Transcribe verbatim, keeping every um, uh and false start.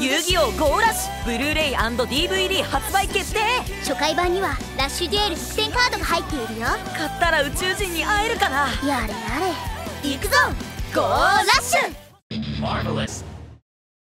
遊戯王ゴーラッシュブルーレイ &ディーブイディー 発売決定。初回版にはラッシュデュエル特典カードが入っているよ。買ったら宇宙人に会えるかな。やれやれ、行くぞゴーラッシュ。